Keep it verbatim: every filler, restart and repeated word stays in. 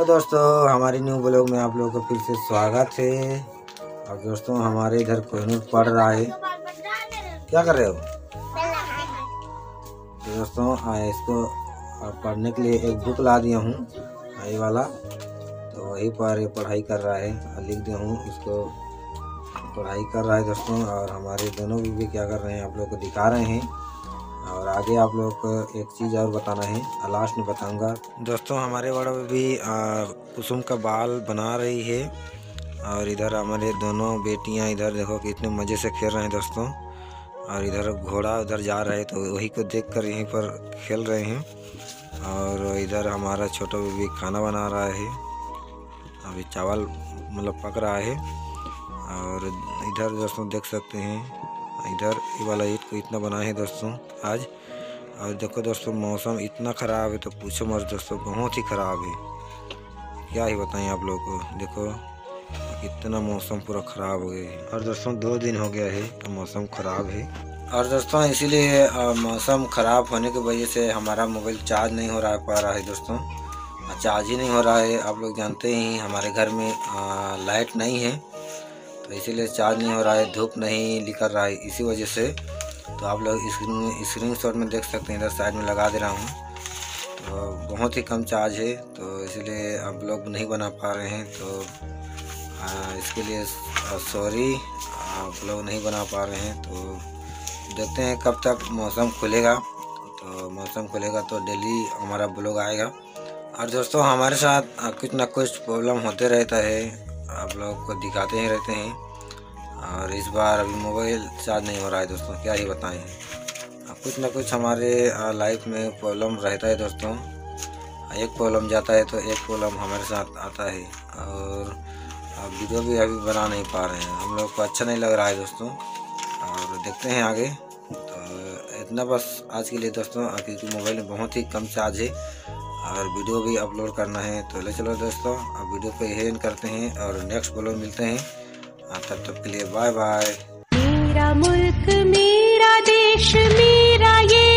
तो दोस्तों हमारी न्यू ब्लॉग में आप लोगों को फिर से स्वागत है। और दोस्तों हमारे इधर कोहिनूर पढ़ रहा है, क्या कर रहे हो? तो दोस्तों इसको पढ़ने के लिए एक बुक ला दिया हूँ, ये वाला, तो वही पर पढ़ाई कर रहा है। लिख दिया हूँ इसको, पढ़ाई कर रहा है दोस्तों। और हमारे दोनों भी, भी क्या कर रहे हैं आप लोग को दिखा रहे हैं। और आगे आप लोग को एक चीज़ और बताना है, लास्ट में बताऊंगा। दोस्तों हमारे बड़ा भी कुसुम का बाल बना रही है। और इधर हमारे दोनों बेटियां इधर देखो कि इतने मज़े से खेल रहे हैं दोस्तों। और इधर घोड़ा उधर जा रहा है तो वही को देखकर यहीं पर खेल रहे हैं। और इधर हमारा छोटा बेबी खाना बना रहा है, अभी चावल मतलब पक रहा है। और इधर दोस्तों देख सकते हैं, इधर ये वाला ईट को इतना बना है दोस्तों आज। और देखो दोस्तों मौसम इतना ख़राब है तो पूछो मत दोस्तों, बहुत ही ख़राब है, क्या ही बताएं आप लोगों को। देखो इतना मौसम पूरा ख़राब हो गया है। और दोस्तों दो दिन हो गया है तो मौसम ख़राब है। और दोस्तों इसीलिए मौसम ख़राब होने की वजह से हमारा मोबाइल चार्ज नहीं हो रहा पा रहा है दोस्तों, चार्ज ही नहीं हो रहा है। आप लोग जानते ही हमारे घर में लाइट नहीं है तो इसीलिए चार्ज नहीं हो रहा है, धूप नहीं निकल रहा है इसी वजह से। तो आप लोग स्क्रीन स्क्रीन शॉट में देख सकते हैं, इधर साइड में लगा दे रहा हूँ। तो बहुत ही कम चार्ज है तो इसलिए आप लोग नहीं बना पा रहे हैं, तो आ, इसके लिए सॉरी आप लोग नहीं बना पा रहे हैं। तो देखते हैं कब तक मौसम खुलेगा, तो मौसम खुलेगा तो डेली हमारा ब्लॉग आएगा। और दोस्तों हमारे साथ कुछ ना कुछ प्रॉब्लम होते रहता है, आप लोग को दिखाते ही रहते हैं। और इस बार अभी मोबाइल चार्ज नहीं हो रहा है दोस्तों, क्या ही बताएं। कुछ ना कुछ हमारे लाइफ में प्रॉब्लम रहता है दोस्तों, एक प्रॉब्लम जाता है तो एक प्रॉब्लम हमारे साथ आता है। और वीडियो भी अभी बना नहीं पा रहे हैं, हम लोग को अच्छा नहीं लग रहा है दोस्तों। और देखते हैं आगे। तो इतना बस आज के लिए दोस्तों, क्योंकि मोबाइल में बहुत ही कम चार्ज है और वीडियो भी अपलोड करना है। तो ले चलो दोस्तों, अब वीडियो को यही एंड करते हैं और नेक्स्ट ब्लॉग मिलते हैं। तब तक के लिए बाय बाय। मेरा मुल्क मेरा देश मेरा ये